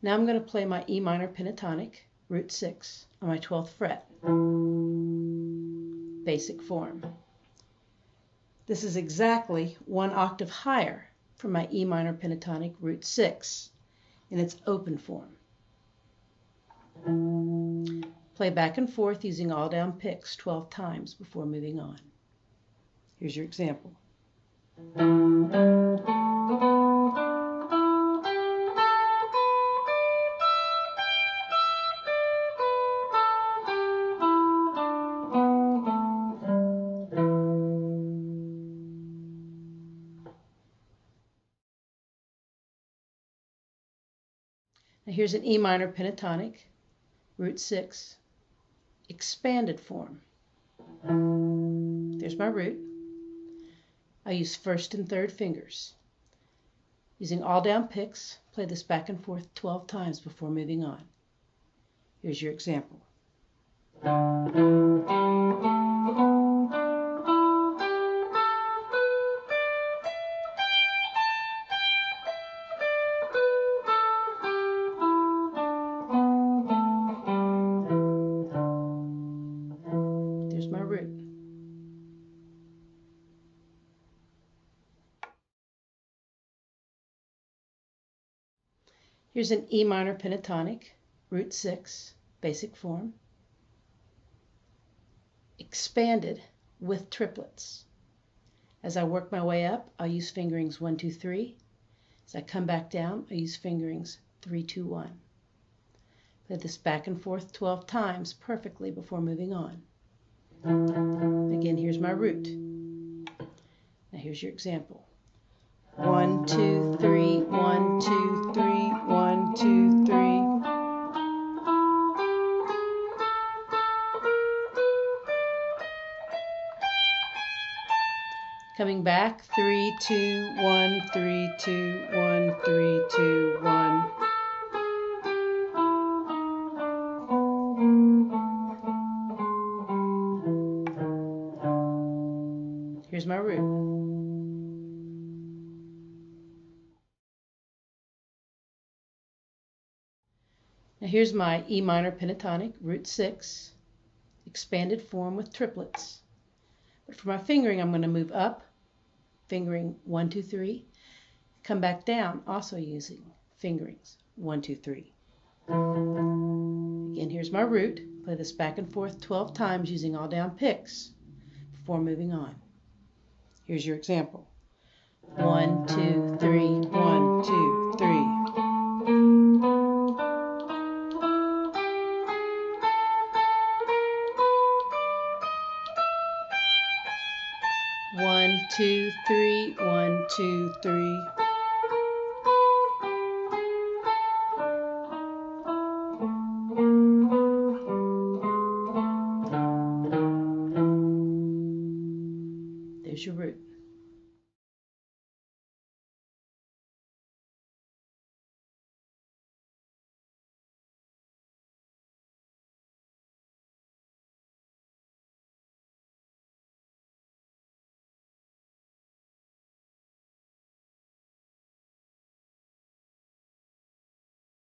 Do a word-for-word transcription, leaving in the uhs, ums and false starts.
Now I'm going to play my E minor pentatonic, root six, on my twelfth fret. Basic form. This is exactly one octave higher from my E minor pentatonic, root six, in its open form. Play back and forth using all down picks twelve times before moving on. Here's your example. Now here's an E minor pentatonic, root six, expanded form. There's my root. I use first and third fingers. Using all down picks, play this back and forth twelve times before moving on. Here's your example. There's my root. Here's an E minor pentatonic, root six, basic form, expanded with triplets. As I work my way up, I'll use fingerings one, two, three. As I come back down, I use fingerings three, two, one. Play this back and forth twelve times perfectly before moving on. Again, here's my root. Now here's your example. One, two, three, one, two, three, one, two, three. Coming back, three, two, one, three, two, one, three, two, one. Here's my root. Now here's my E minor pentatonic, root six, expanded form with triplets. But for my fingering, I'm going to move up, fingering one, two, three, come back down, also using fingerings one, two, three. Again, here's my root. Play this back and forth twelve times using all down picks before moving on. Here's your example. One, two, three, one, two, three. One, two, three, one, two, three. There's your root.